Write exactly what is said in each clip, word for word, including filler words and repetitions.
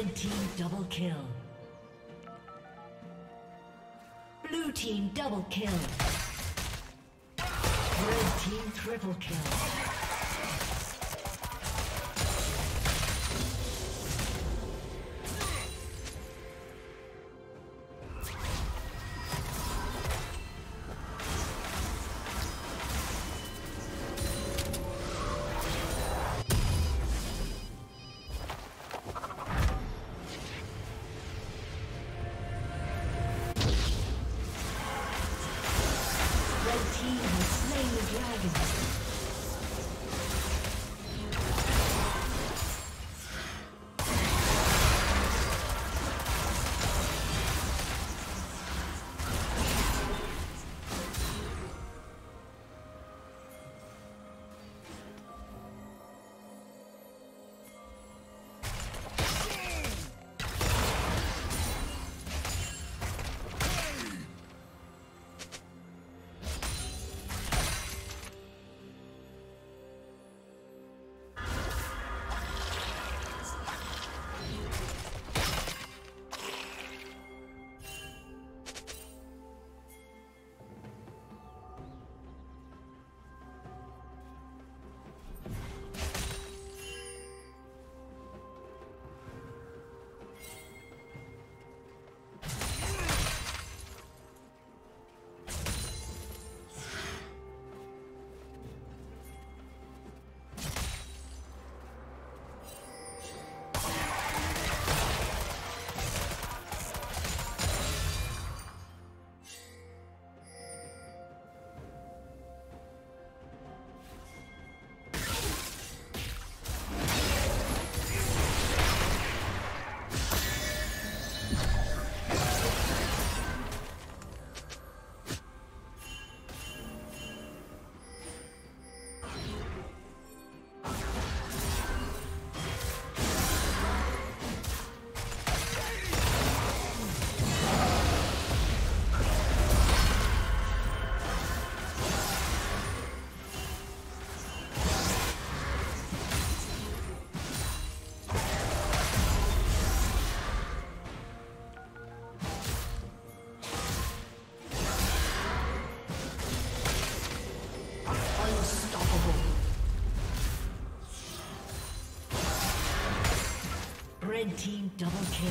Red team double kill. Blue team double kill. Red team triple kill. Red team double kill.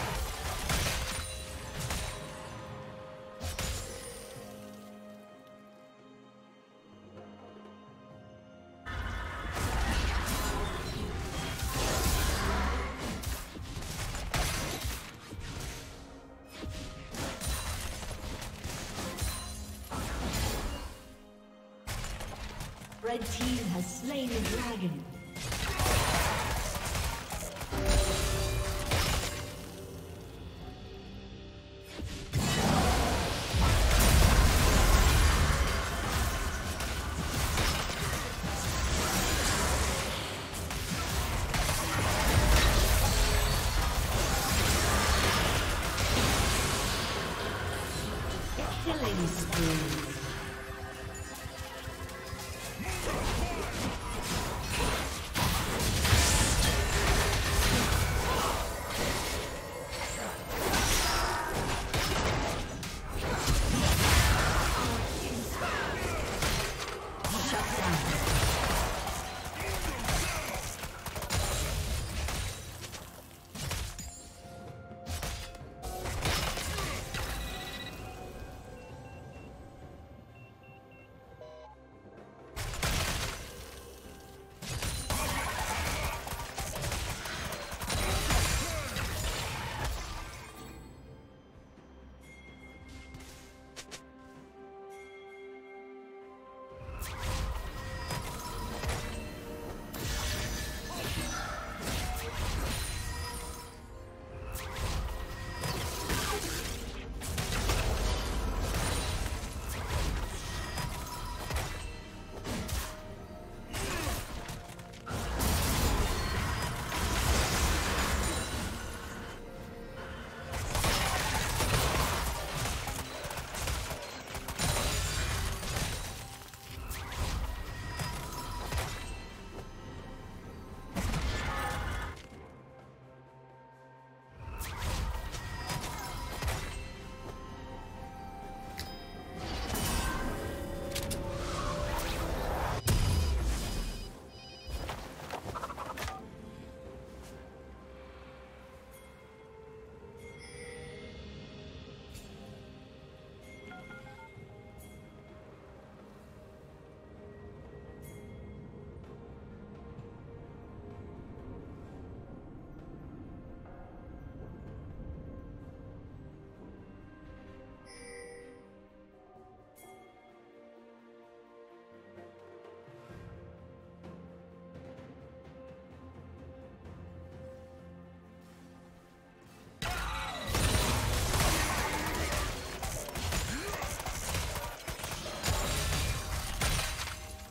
Red team has slain the dragon.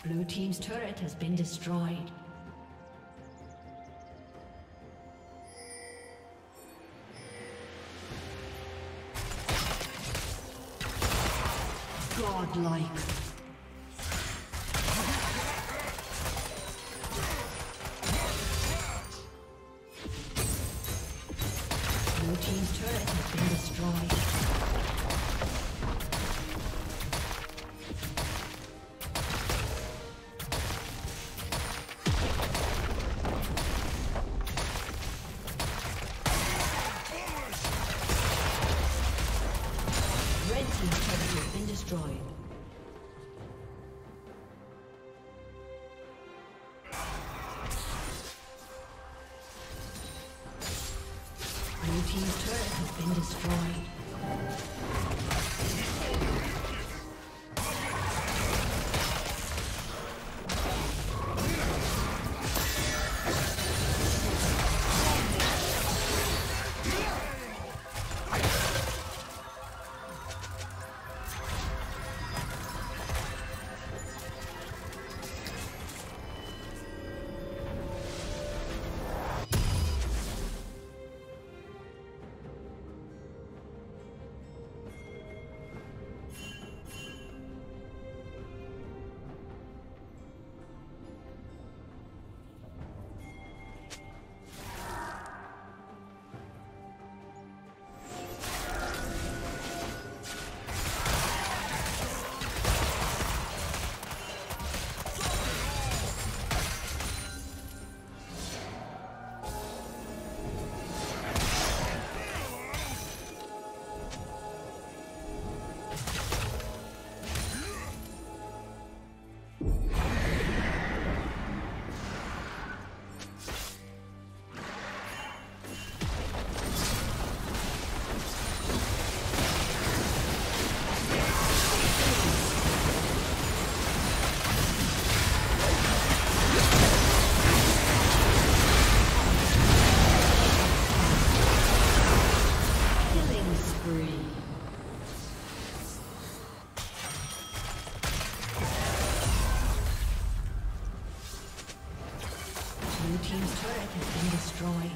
Blue team's turret has been destroyed. Godlike. Team's turret has been destroyed. team's turret has been destroyed.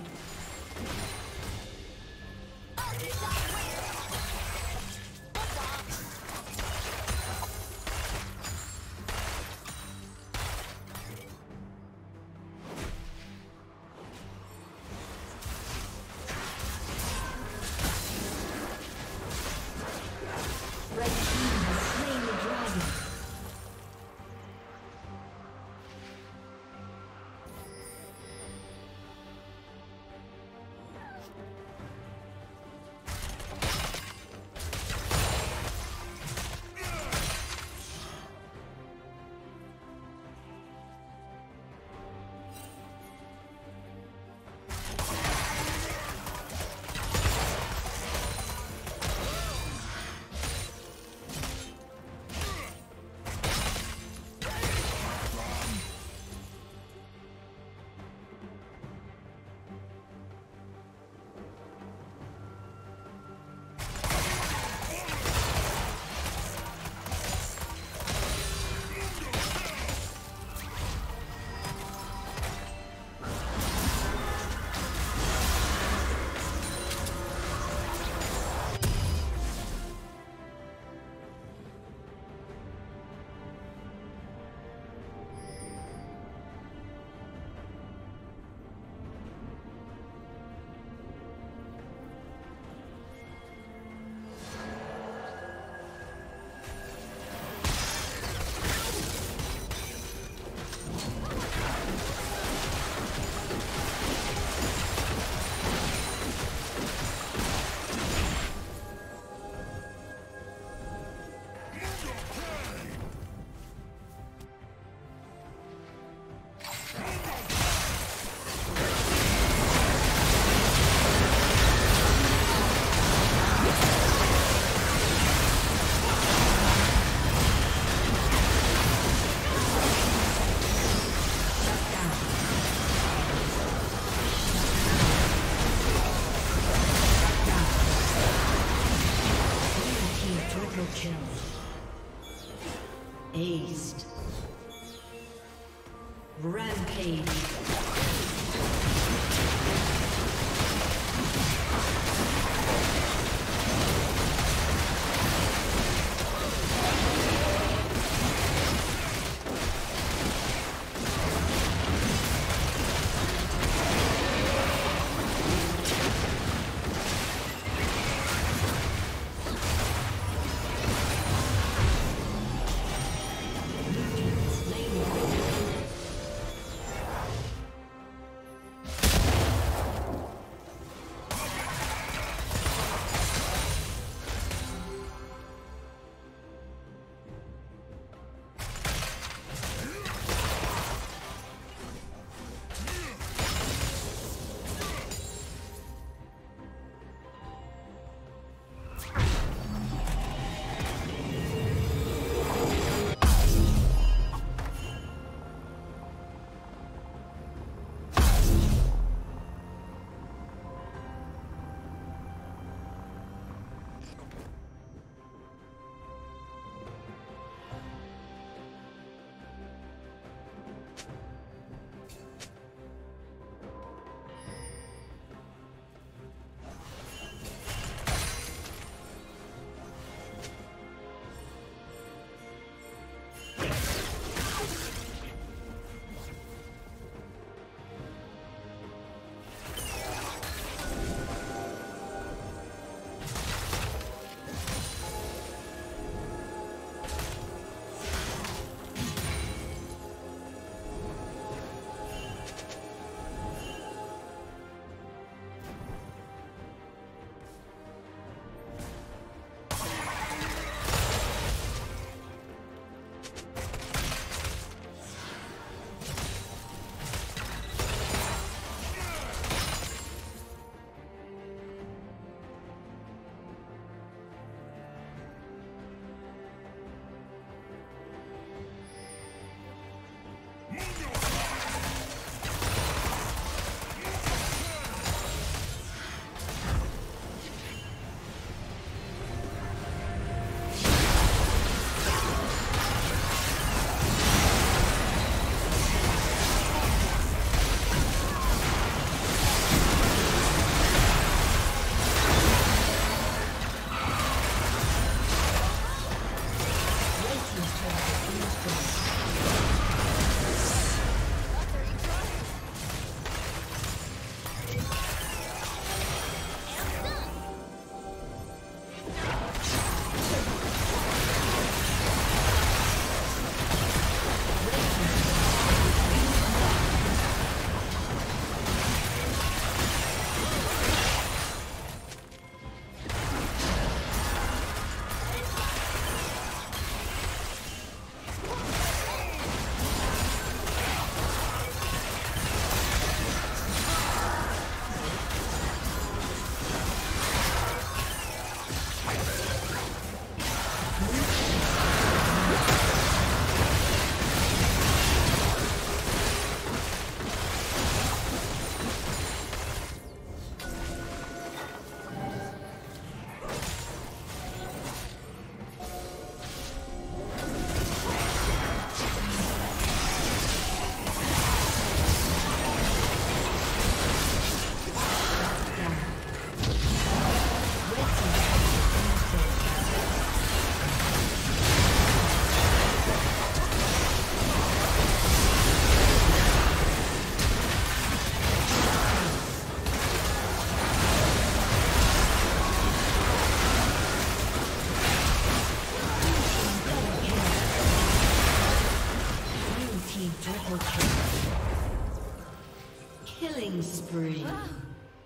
spree. Wow,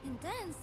intense.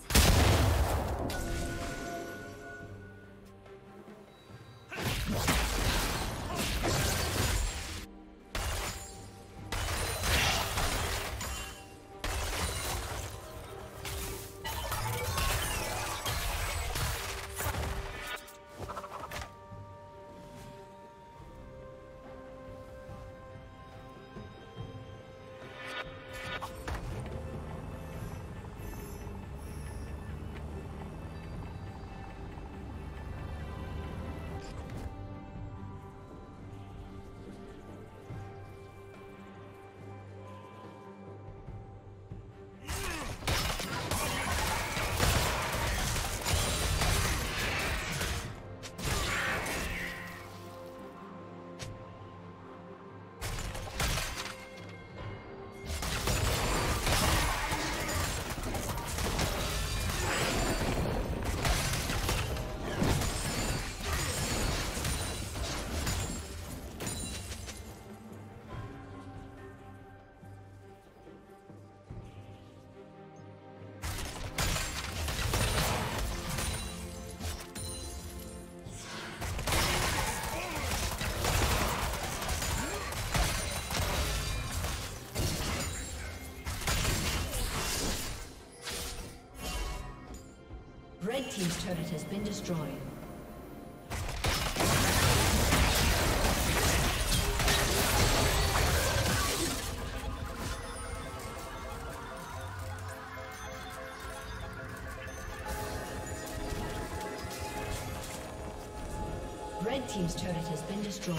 Red team's turret has been destroyed. Red team's turret has been destroyed.